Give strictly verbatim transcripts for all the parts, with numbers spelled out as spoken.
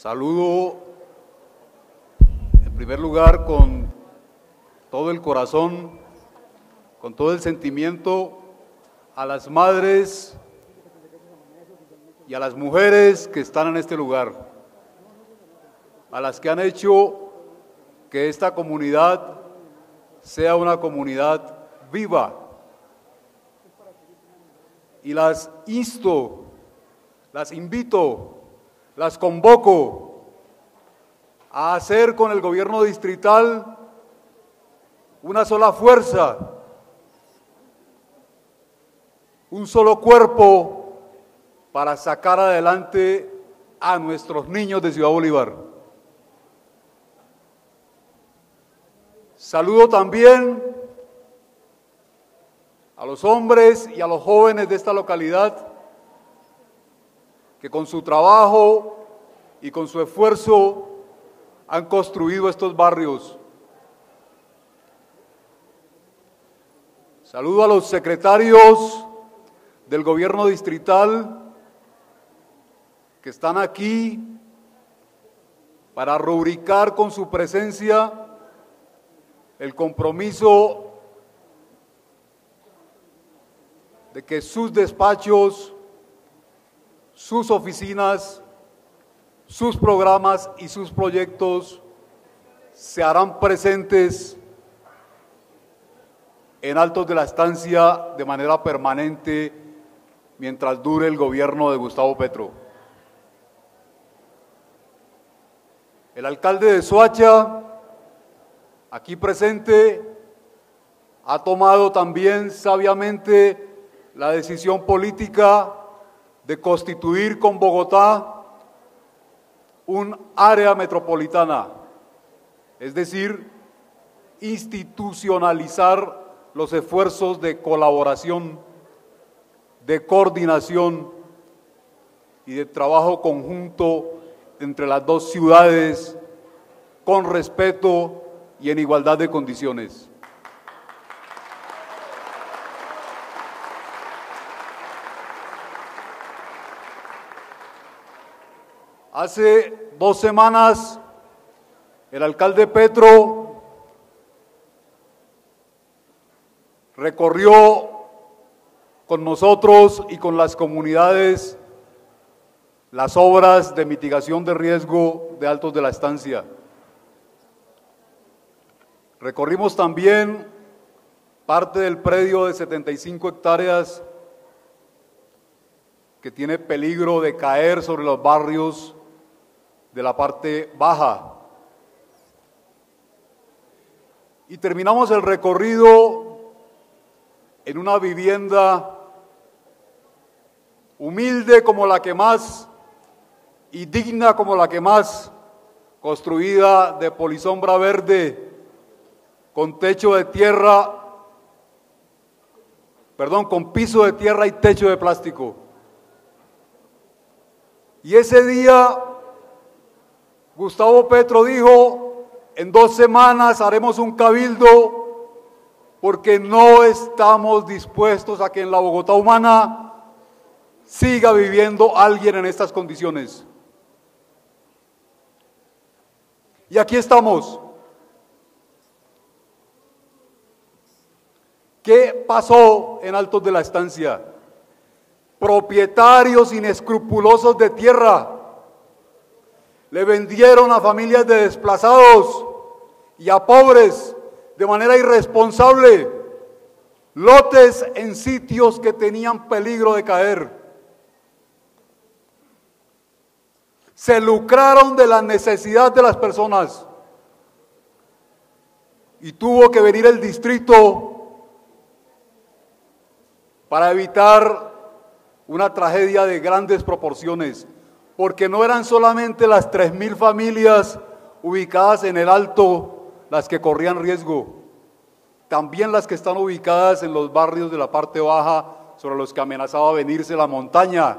Saludo en primer lugar con todo el corazón, con todo el sentimiento a las madres y a las mujeres que están en este lugar, a las que han hecho que esta comunidad sea una comunidad viva. Y las insto, las invito, las convoco a hacer con el gobierno distrital una sola fuerza, un solo cuerpo para sacar adelante a nuestros niños de Ciudad Bolívar. Saludo también a los hombres y a los jóvenes de esta localidad que con su trabajo y con su esfuerzo han construido estos barrios. Saludo a los secretarios del gobierno distrital que están aquí para rubricar con su presencia el compromiso de que sus despachos, sus oficinas, sus programas y sus proyectos se harán presentes en Altos de la Estancia de manera permanente mientras dure el gobierno de Gustavo Petro. El alcalde de Soacha, aquí presente, ha tomado también sabiamente la decisión política de constituir con Bogotá un área metropolitana, es decir, institucionalizar los esfuerzos de colaboración, de coordinación y de trabajo conjunto entre las dos ciudades con respeto y en igualdad de condiciones. Hace dos semanas, el alcalde Petro recorrió con nosotros y con las comunidades las obras de mitigación de riesgo de Altos de la Estancia. Recorrimos también parte del predio de setenta y cinco hectáreas que tiene peligro de caer sobre los barrios de la parte baja. Y terminamos el recorrido en una vivienda humilde como la que más y digna como la que más, construida de polisombra verde, con techo de tierra, perdón, con piso de tierra y techo de plástico. Y ese día Gustavo Petro dijo: en dos semanas haremos un cabildo porque no estamos dispuestos a que en la Bogotá humana siga viviendo alguien en estas condiciones. Y aquí estamos. ¿Qué pasó en Altos de la Estancia? Propietarios inescrupulosos de tierra le vendieron a familias de desplazados y a pobres de manera irresponsable lotes en sitios que tenían peligro de caer. Se lucraron de la necesidad de las personas y tuvo que venir el distrito para evitar una tragedia de grandes proporciones, porque no eran solamente las tres mil familias ubicadas en el Alto las que corrían riesgo, también las que están ubicadas en los barrios de la parte baja, sobre los que amenazaba venirse la montaña.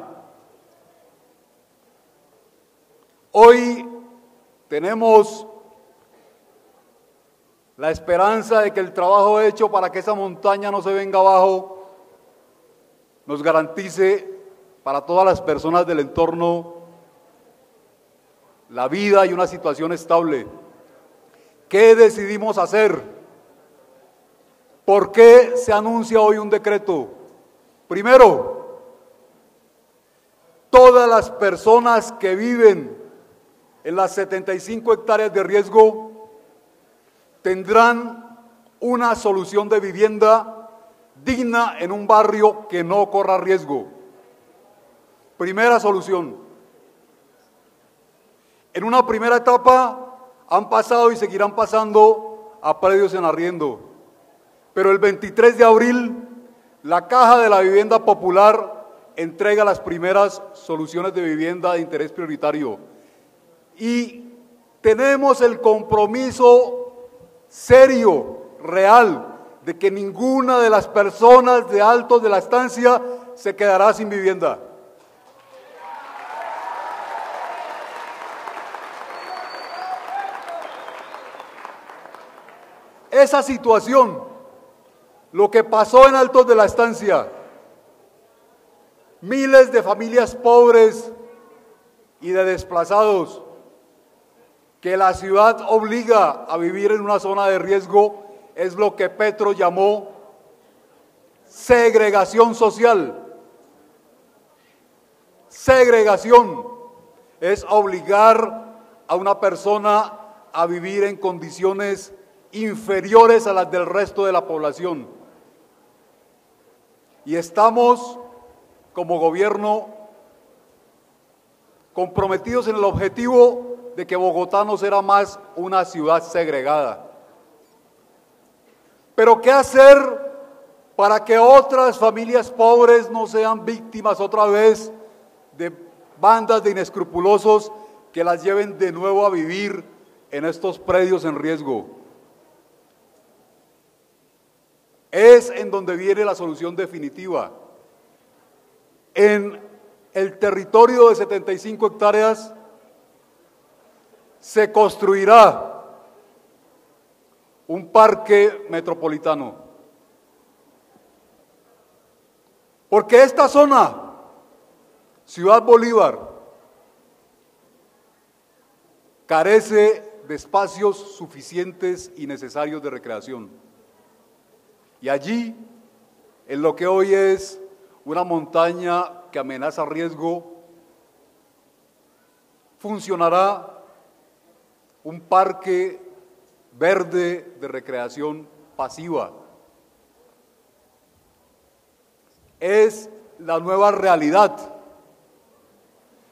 Hoy tenemos la esperanza de que el trabajo hecho para que esa montaña no se venga abajo nos garantice para todas las personas del entorno la vida y una situación estable. ¿Qué decidimos hacer? ¿Por qué se anuncia hoy un decreto? Primero, todas las personas que viven en las setenta y cinco hectáreas de riesgo tendrán una solución de vivienda digna en un barrio que no corra riesgo. Primera solución. En una primera etapa han pasado y seguirán pasando a predios en arriendo, pero el veintitrés de abril la Caja de la Vivienda Popular entrega las primeras soluciones de vivienda de interés prioritario y tenemos el compromiso serio, real, de que ninguna de las personas de Altos de la Estancia se quedará sin vivienda. Esa situación, lo que pasó en Altos de la Estancia, miles de familias pobres y de desplazados que la ciudad obliga a vivir en una zona de riesgo, es lo que Petro llamó segregación social. Segregación es obligar a una persona a vivir en condiciones inferiores a las del resto de la población. Y estamos, como gobierno, comprometidos en el objetivo de que Bogotá no será más una ciudad segregada. Pero ¿qué hacer para que otras familias pobres no sean víctimas otra vez de bandas de inescrupulosos que las lleven de nuevo a vivir en estos predios en riesgo? Es en donde viene la solución definitiva. En el territorio de setenta y cinco hectáreas se construirá un parque metropolitano. Porque esta zona, Ciudad Bolívar, carece de espacios suficientes y necesarios de recreación. Y allí, en lo que hoy es una montaña que amenaza riesgo, funcionará un parque verde de recreación pasiva. Es la nueva realidad.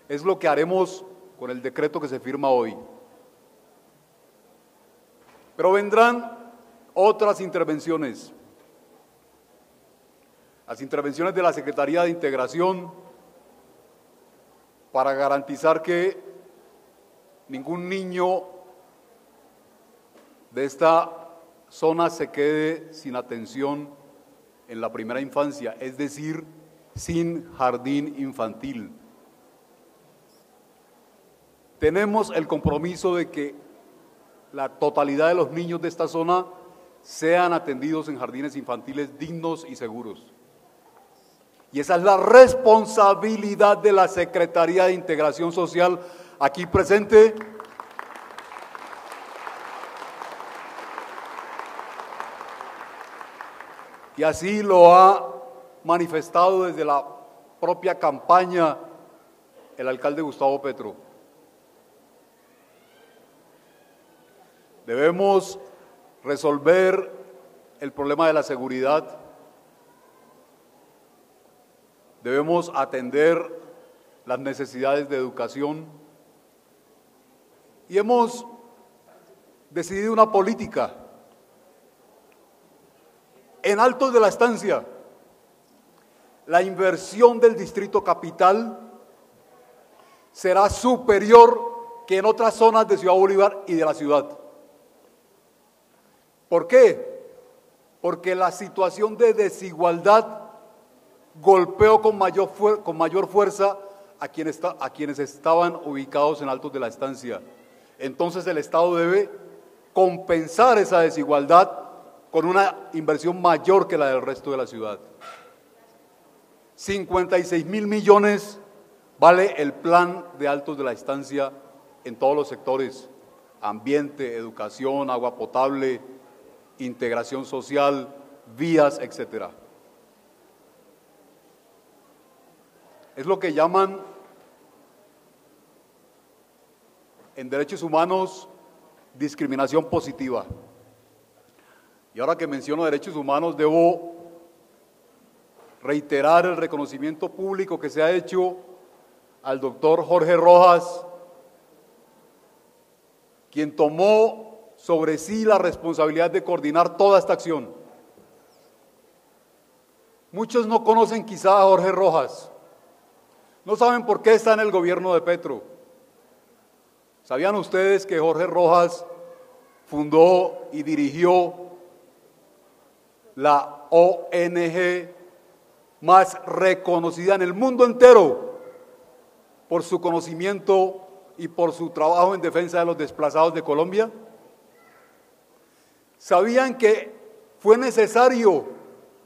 Es lo que haremos con el decreto que se firma hoy. Pero vendrán otras intervenciones. Las intervenciones de la Secretaría de Integración para garantizar que ningún niño de esta zona se quede sin atención en la primera infancia, es decir, sin jardín infantil. Tenemos el compromiso de que la totalidad de los niños de esta zona sean atendidos en jardines infantiles dignos y seguros. Y esa es la responsabilidad de la Secretaría de Integración Social aquí presente. Y así lo ha manifestado desde la propia campaña el alcalde Gustavo Petro. Debemos resolver el problema de la seguridad. Debemos atender las necesidades de educación y hemos decidido una política. En Altos de la Estancia, la inversión del Distrito Capital será superior que en otras zonas de Ciudad Bolívar y de la ciudad. ¿Por qué? Porque la situación de desigualdad golpeó con mayor, fuer con mayor fuerza a, quien está a quienes estaban ubicados en Altos de la Estancia. Entonces el Estado debe compensar esa desigualdad con una inversión mayor que la del resto de la ciudad. cincuenta y seis mil millones vale el plan de Altos de la Estancia en todos los sectores: ambiente, educación, agua potable, integración social, vías, etcétera. Es lo que llaman en derechos humanos discriminación positiva. Y ahora que menciono derechos humanos, debo reiterar el reconocimiento público que se ha hecho al doctor Jorge Rojas, quien tomó sobre sí la responsabilidad de coordinar toda esta acción. Muchos no conocen quizá a Jorge Rojas, no saben por qué está en el gobierno de Petro. ¿Sabían ustedes que Jorge Rojas fundó y dirigió la O N G más reconocida en el mundo entero por su conocimiento y por su trabajo en defensa de los desplazados de Colombia? ¿Sabían que fue necesario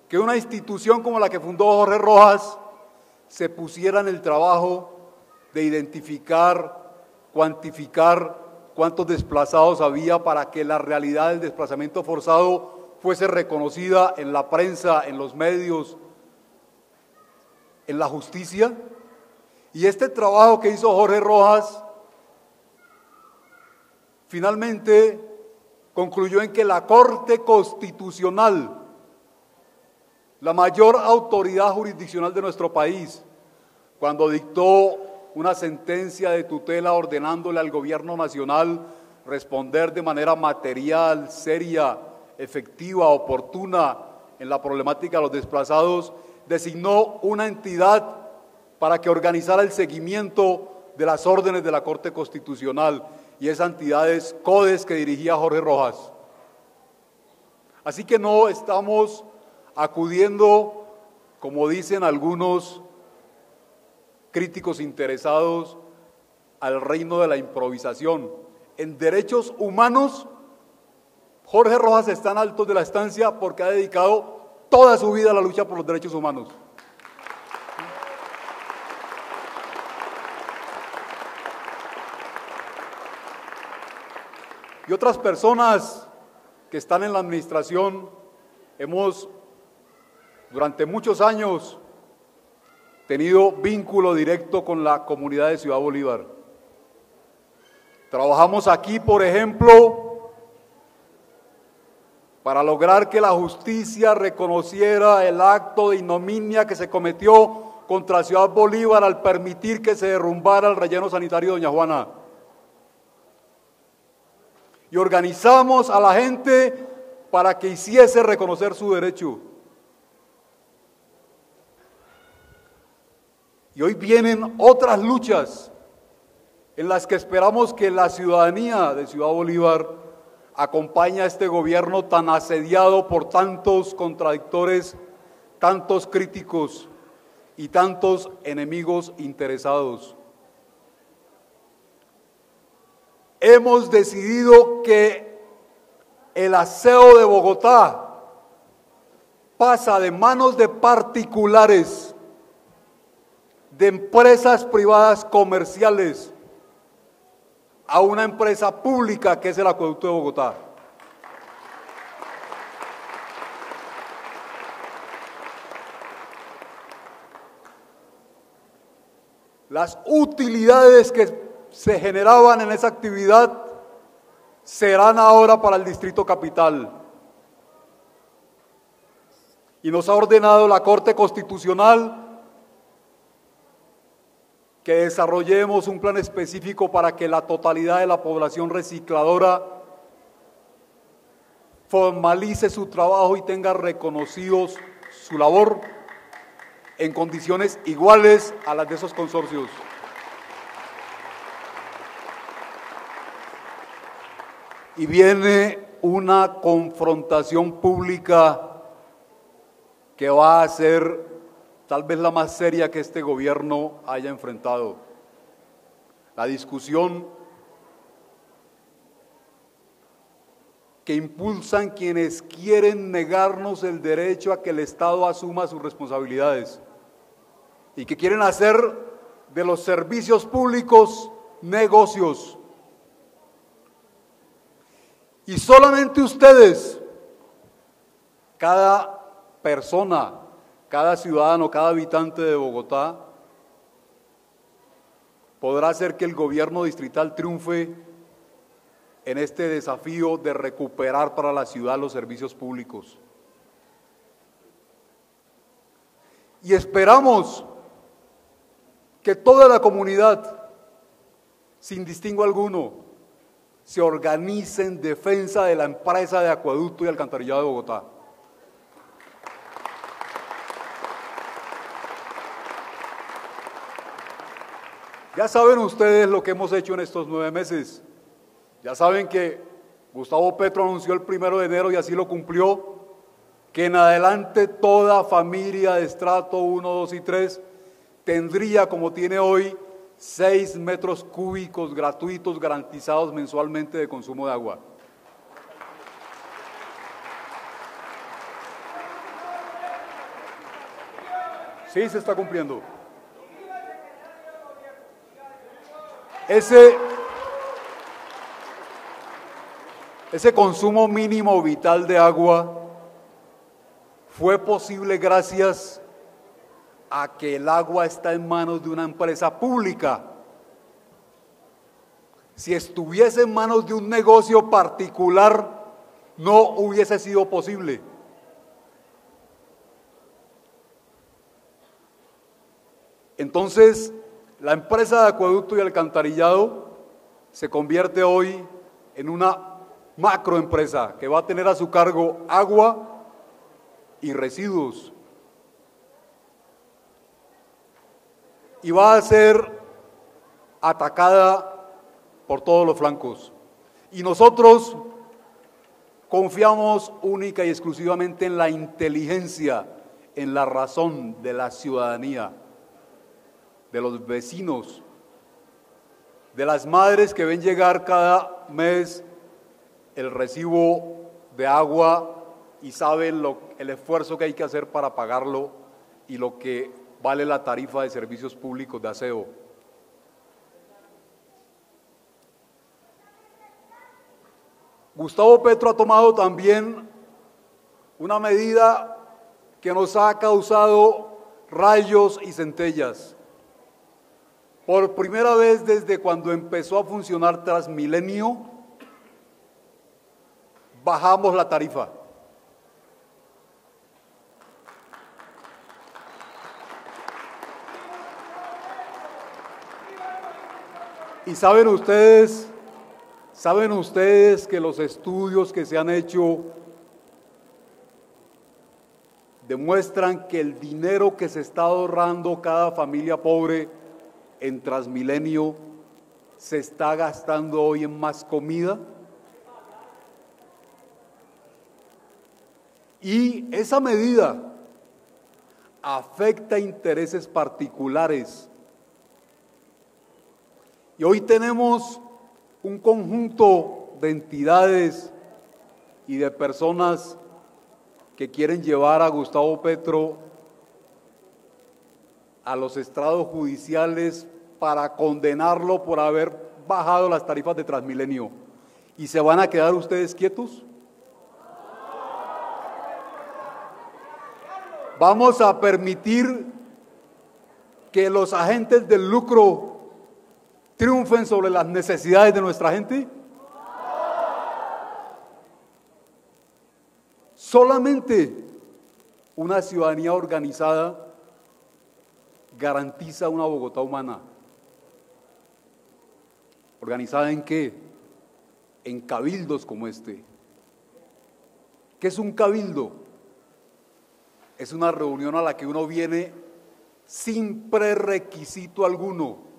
que una institución como la que fundó Jorge Rojas se pusiera en el trabajo de identificar, cuantificar cuántos desplazados había para que la realidad del desplazamiento forzado fuese reconocida en la prensa, en los medios, en la justicia? Y este trabajo que hizo Jorge Rojas finalmente concluyó en que la Corte Constitucional, la mayor autoridad jurisdiccional de nuestro país, cuando dictó una sentencia de tutela ordenándole al gobierno nacional responder de manera material, seria, efectiva, oportuna en la problemática de los desplazados, designó una entidad para que organizara el seguimiento de las órdenes de la Corte Constitucional, y esa entidad es CODES, que dirigía Jorge Rojas. Así que no estamos acudiendo, como dicen algunos críticos interesados, al reino de la improvisación. En derechos humanos, Jorge Rojas está en Altos de la Estancia porque ha dedicado toda su vida a la lucha por los derechos humanos. Y otras personas que están en la administración, hemos durante muchos años tenido vínculo directo con la comunidad de Ciudad Bolívar. Trabajamos aquí, por ejemplo, para lograr que la justicia reconociera el acto de ignominia que se cometió contra Ciudad Bolívar al permitir que se derrumbara el relleno sanitario de Doña Juana. Y organizamos a la gente para que hiciese reconocer su derecho. Y hoy vienen otras luchas en las que esperamos que la ciudadanía de Ciudad Bolívar acompañe a este gobierno tan asediado por tantos contradictores, tantos críticos y tantos enemigos interesados. Hemos decidido que el aseo de Bogotá pasa de manos de particulares, de empresas privadas comerciales, a una empresa pública que es el Acueducto de Bogotá. Las utilidades que se generaban en esa actividad serán ahora para el Distrito Capital. Y nos ha ordenado la Corte Constitucional que desarrollemos un plan específico para que la totalidad de la población recicladora formalice su trabajo y tenga reconocidos su labor en condiciones iguales a las de esos consorcios. Y viene una confrontación pública que va a ser tal vez la más seria que este gobierno haya enfrentado. La discusión que impulsan quienes quieren negarnos el derecho a que el Estado asuma sus responsabilidades y que quieren hacer de los servicios públicos negocios, Y solamente ustedes, cada persona, cada ciudadano, cada habitante de Bogotá, podrá hacer que el gobierno distrital triunfe en este desafío de recuperar para la ciudad los servicios públicos. Y esperamos que toda la comunidad, sin distingo alguno, se organice en defensa de la empresa de Acueducto y Alcantarillado de Bogotá. Ya saben ustedes lo que hemos hecho en estos nueve meses. Ya saben que Gustavo Petro anunció el primero de enero, y así lo cumplió, que en adelante toda familia de estrato uno, dos y tres tendría, como tiene hoy, seis metros cúbicos gratuitos garantizados mensualmente de consumo de agua. Sí, se está cumpliendo. Ese, ese consumo mínimo vital de agua fue posible gracias a que el agua está en manos de una empresa pública. Si estuviese en manos de un negocio particular, no hubiese sido posible. Entonces, la empresa de Acueducto y Alcantarillado se convierte hoy en una macroempresa que va a tener a su cargo agua y residuos. Y va a ser atacada por todos los flancos. Y nosotros confiamos única y exclusivamente en la inteligencia, en la razón de la ciudadanía, de los vecinos, de las madres que ven llegar cada mes el recibo de agua y saben lo, el esfuerzo que hay que hacer para pagarlo y lo que vale la tarifa de servicios públicos de aseo. Gustavo Petro ha tomado también una medida que nos ha causado rayos y centellas. Por primera vez desde cuando empezó a funcionar Transmilenio, bajamos la tarifa. Y saben ustedes, saben ustedes que los estudios que se han hecho demuestran que el dinero que se está ahorrando cada familia pobre en Transmilenio se está gastando hoy en más comida. Y esa medida afecta intereses particulares. Y hoy tenemos un conjunto de entidades y de personas que quieren llevar a Gustavo Petro a los estrados judiciales para condenarlo por haber bajado las tarifas de Transmilenio. ¿Y se van a quedar ustedes quietos? Vamos a permitir que los agentes del lucro triunfen sobre las necesidades de nuestra gente. Solamente una ciudadanía organizada garantiza una Bogotá humana. ¿Organizada en qué? En cabildos como este. ¿Qué es un cabildo? Es una reunión a la que uno viene sin prerequisito alguno.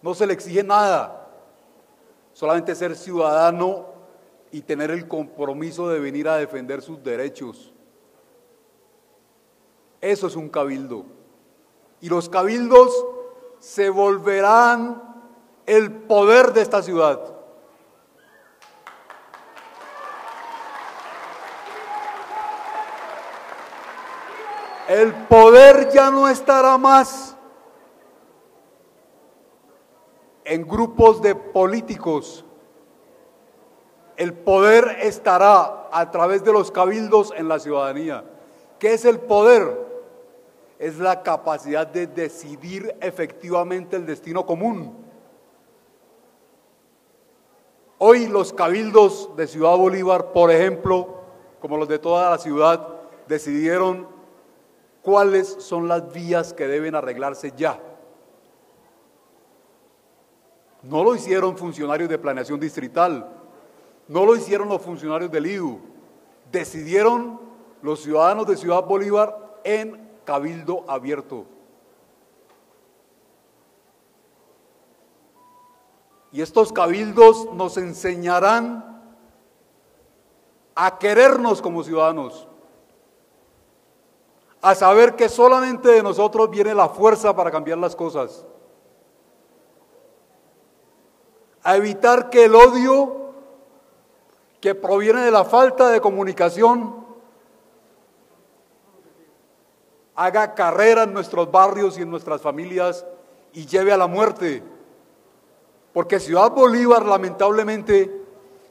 No se le exige nada, solamente ser ciudadano y tener el compromiso de venir a defender sus derechos. Eso es un cabildo. Y los cabildos se volverán el poder de esta ciudad. El poder ya no estará más en grupos de políticos, El poder estará a través de los cabildos en la ciudadanía. ¿Qué es el poder? Es la capacidad de decidir efectivamente el destino común. Hoy los cabildos de Ciudad Bolívar, por ejemplo, como los de toda la ciudad, decidieron cuáles son las vías que deben arreglarse ya. No lo hicieron funcionarios de planeación distrital, no lo hicieron los funcionarios del I D U, decidieron los ciudadanos de Ciudad Bolívar en cabildo abierto. Y estos cabildos nos enseñarán a querernos como ciudadanos, a saber que solamente de nosotros viene la fuerza para cambiar las cosas, a evitar que el odio que proviene de la falta de comunicación haga carrera en nuestros barrios y en nuestras familias y lleve a la muerte. Porque Ciudad Bolívar, lamentablemente,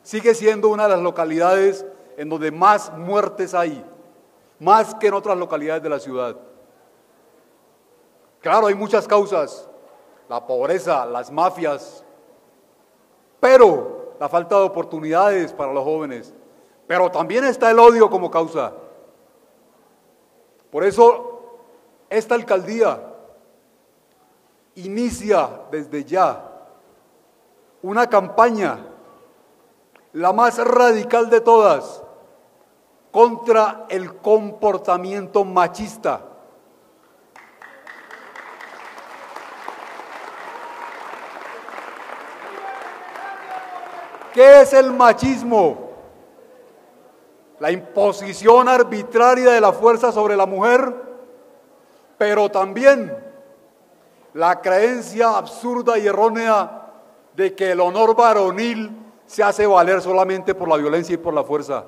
sigue siendo una de las localidades en donde más muertes hay, más que en otras localidades de la ciudad. Claro, hay muchas causas, la pobreza, las mafias, pero la falta de oportunidades para los jóvenes, pero también está el odio como causa. Por eso, esta alcaldía inicia desde ya una campaña, la más radical de todas, contra el comportamiento machista. ¿Qué es el machismo? La imposición arbitraria de la fuerza sobre la mujer, pero también la creencia absurda y errónea de que el honor varonil se hace valer solamente por la violencia y por la fuerza.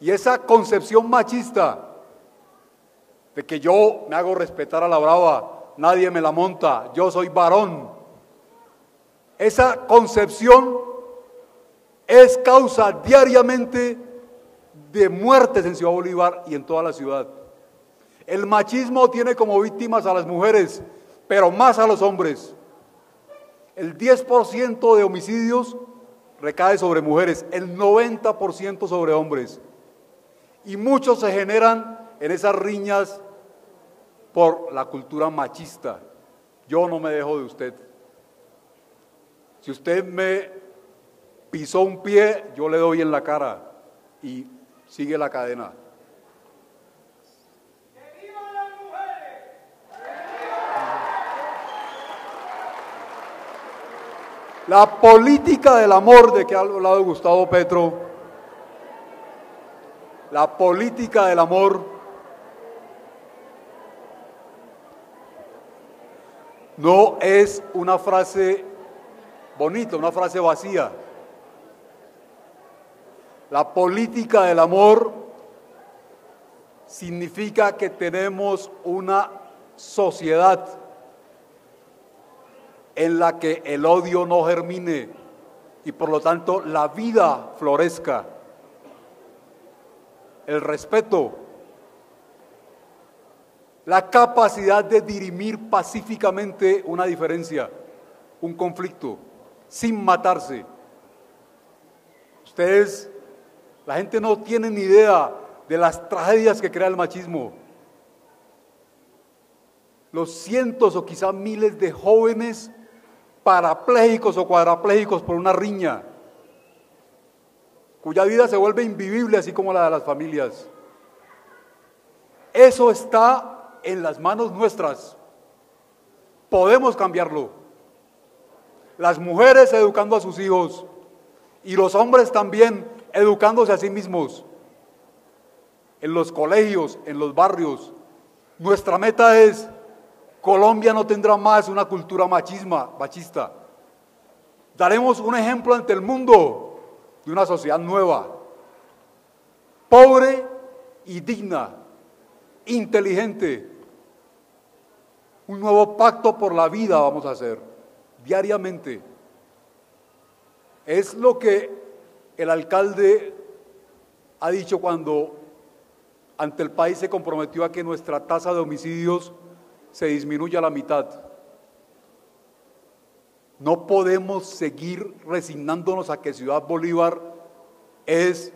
Y esa concepción machista de que yo me hago respetar a la brava, nadie me la monta, yo soy varón, esa concepción es causa diariamente de muertes en Ciudad Bolívar y en toda la ciudad. El machismo tiene como víctimas a las mujeres, pero más a los hombres. El diez por ciento de homicidios recae sobre mujeres, el noventa por ciento sobre hombres. Y muchos se generan en esas riñas por la cultura machista. Yo no me dejo de usted. Si usted me pisó un pie, yo le doy en la cara y sigue la cadena. ¡Que vivan las mujeres! ¡Que vivan! La política del amor de que ha hablado Gustavo Petro, la política del amor no es una frase bonita, una frase vacía. La política del amor significa que tenemos una sociedad en la que el odio no germine y por lo tanto la vida florezca. El respeto, la capacidad de dirimir pacíficamente una diferencia, un conflicto, sin matarse. Ustedes, la gente no tiene ni idea de las tragedias que crea el machismo. Los cientos o quizás miles de jóvenes parapléjicos o cuadraplégicos por una riña, cuya vida se vuelve invivible, así como la de las familias. Eso está en las manos nuestras. Podemos cambiarlo. Las mujeres educando a sus hijos y los hombres también educándose a sí mismos. En los colegios, en los barrios. Nuestra meta es: Colombia no tendrá más una cultura machisma, machista. Daremos un ejemplo ante el mundo de una sociedad nueva, pobre y digna, inteligente. Un nuevo pacto por la vida vamos a hacer diariamente. Es lo que el alcalde ha dicho cuando ante el país se comprometió a que nuestra tasa de homicidios se disminuya a la mitad. No podemos seguir resignándonos a que Ciudad Bolívar es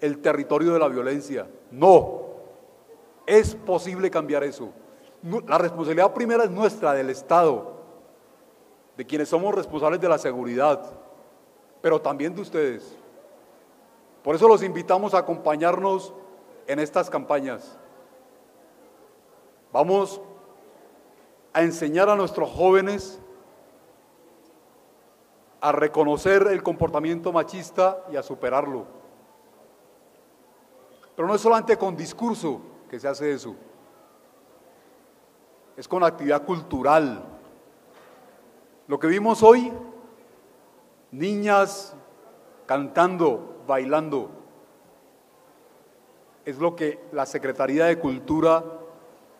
el territorio de la violencia. No, es posible cambiar eso. La responsabilidad primera es nuestra, del Estado, de quienes somos responsables de la seguridad, pero también de ustedes. Por eso los invitamos a acompañarnos en estas campañas. Vamos a enseñar a nuestros jóvenes a reconocer el comportamiento machista y a superarlo. Pero no es solamente con discurso que se hace eso, es con actividad cultural. Lo que vimos hoy, niñas cantando, bailando, es lo que la Secretaría de Cultura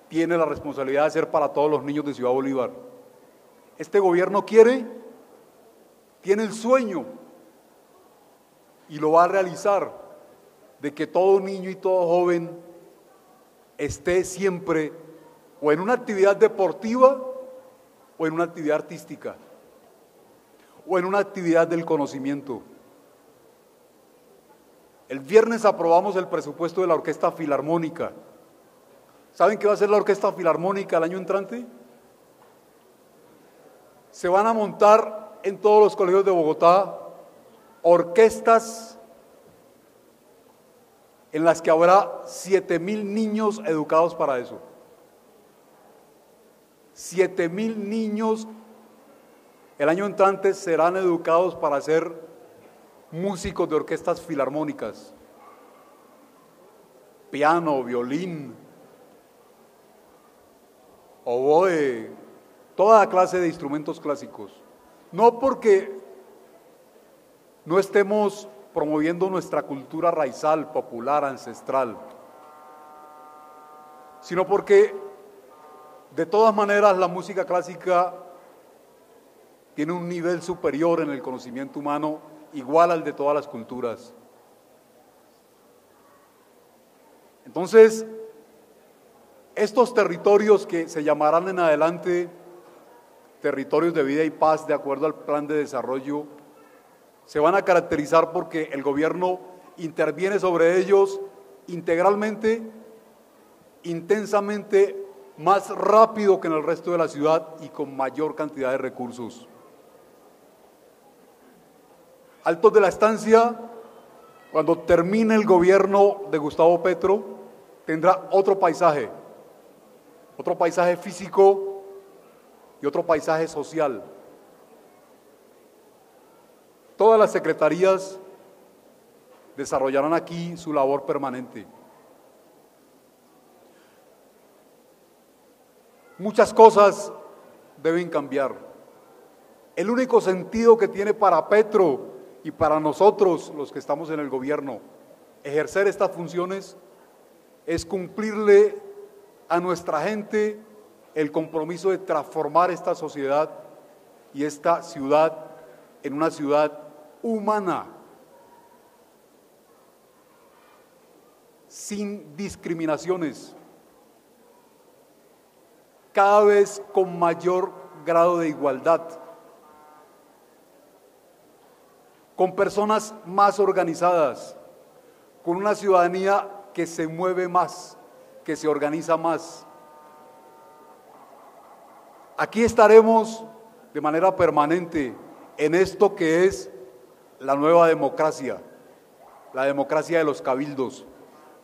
tiene la responsabilidad de hacer para todos los niños de Ciudad Bolívar. Este gobierno quiere, tiene el sueño y lo va a realizar, de que todo niño y todo joven esté siempre o en una actividad deportiva o en una actividad artística o en una actividad del conocimiento. El viernes aprobamos el presupuesto de la Orquesta Filarmónica. ¿Saben qué va a hacer la Orquesta Filarmónica el año entrante? Se van a montar en todos los colegios de Bogotá orquestas en las que habrá siete mil niños educados para eso. siete mil niños el año entrante serán educados para ser músicos de orquestas filarmónicas. Piano, violín, oboe, toda clase de instrumentos clásicos. No porque no estemos promoviendo nuestra cultura raizal, popular, ancestral, sino porque de todas maneras la música clásica tiene un nivel superior en el conocimiento humano, igual al de todas las culturas. Entonces, estos territorios que se llamarán en adelante Territorios de Vida y Paz, de acuerdo al plan de desarrollo, se van a caracterizar porque el gobierno interviene sobre ellos integralmente, intensamente, más rápido que en el resto de la ciudad y con mayor cantidad de recursos. Altos de la Estancia, cuando termine el gobierno de Gustavo Petro, tendrá otro paisaje, otro paisaje físico y otro paisaje social. Todas las secretarías desarrollarán aquí su labor permanente. Muchas cosas deben cambiar. El único sentido que tiene para Petro y para nosotros, los que estamos en el gobierno, ejercer estas funciones es cumplirle a nuestra gente el compromiso de transformar esta sociedad y esta ciudad en una ciudad humana, sin discriminaciones, cada vez con mayor grado de igualdad, con personas más organizadas, con una ciudadanía que se mueve más, que se organiza más. Aquí estaremos de manera permanente en esto que es la nueva democracia, la democracia de los cabildos,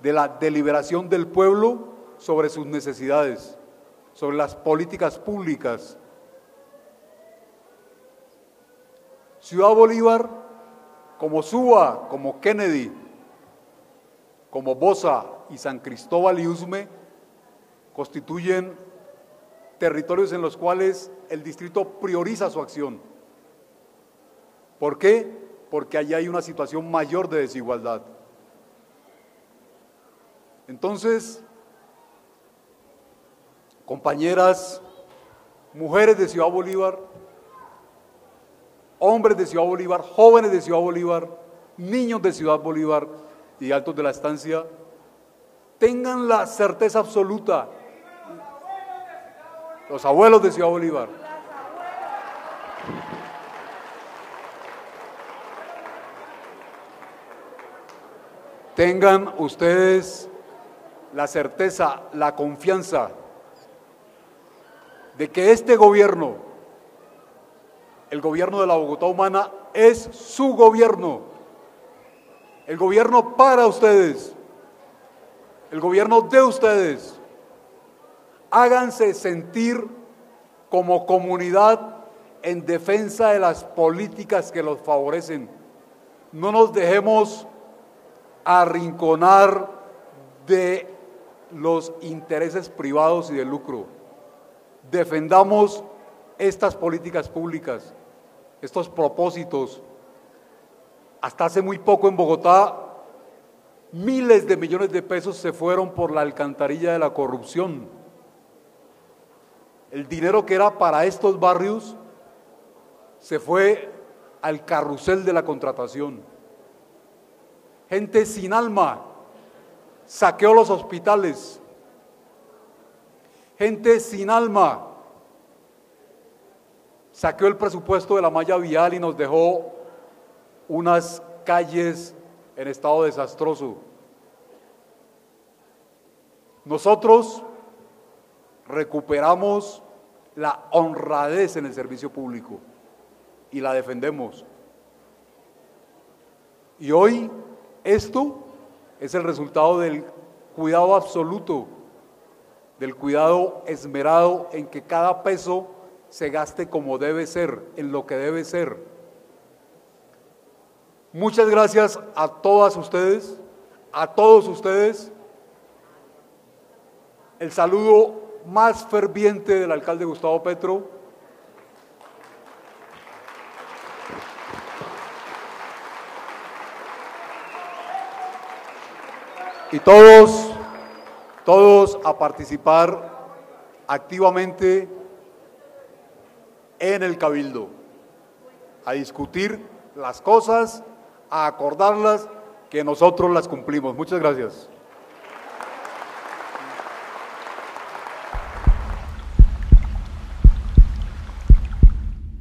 de la deliberación del pueblo sobre sus necesidades, sobre las políticas públicas. Ciudad Bolívar, como Suba, como Kennedy, como Bosa y San Cristóbal y Usme, constituyen territorios en los cuales el distrito prioriza su acción. ¿Por qué? Porque allí hay una situación mayor de desigualdad. Entonces, compañeras, mujeres de Ciudad Bolívar, hombres de Ciudad Bolívar, jóvenes de Ciudad Bolívar, niños de Ciudad Bolívar y Altos de la Estancia, tengan la certeza absoluta, los abuelos de Ciudad Bolívar, tengan ustedes la certeza, la confianza de que este gobierno, el gobierno de la Bogotá Humana, es su gobierno, el gobierno para ustedes, el gobierno de ustedes. Háganse sentir como comunidad en defensa de las políticas que los favorecen. No nos dejemos arrinconar de los intereses privados y de lucro. Defendamos estas políticas públicas, estos propósitos. Hasta hace muy poco en Bogotá, miles de millones de pesos se fueron por la alcantarilla de la corrupción. El dinero que era para estos barrios se fue al carrusel de la contratación. Gente sin alma saqueó los hospitales. Gente sin alma saqueó el presupuesto de la malla vial y nos dejó unas calles en estado desastroso. Nosotros recuperamos la honradez en el servicio público y la defendemos. Y hoy esto es el resultado del cuidado absoluto, del cuidado esmerado en que cada peso se gaste como debe ser, en lo que debe ser. Muchas gracias a todas ustedes, a todos ustedes. El saludo más ferviente del alcalde Gustavo Petro. Y todos, todos a participar activamente en el Cabildo, a discutir las cosas, a acordarlas, que nosotros las cumplimos. Muchas gracias.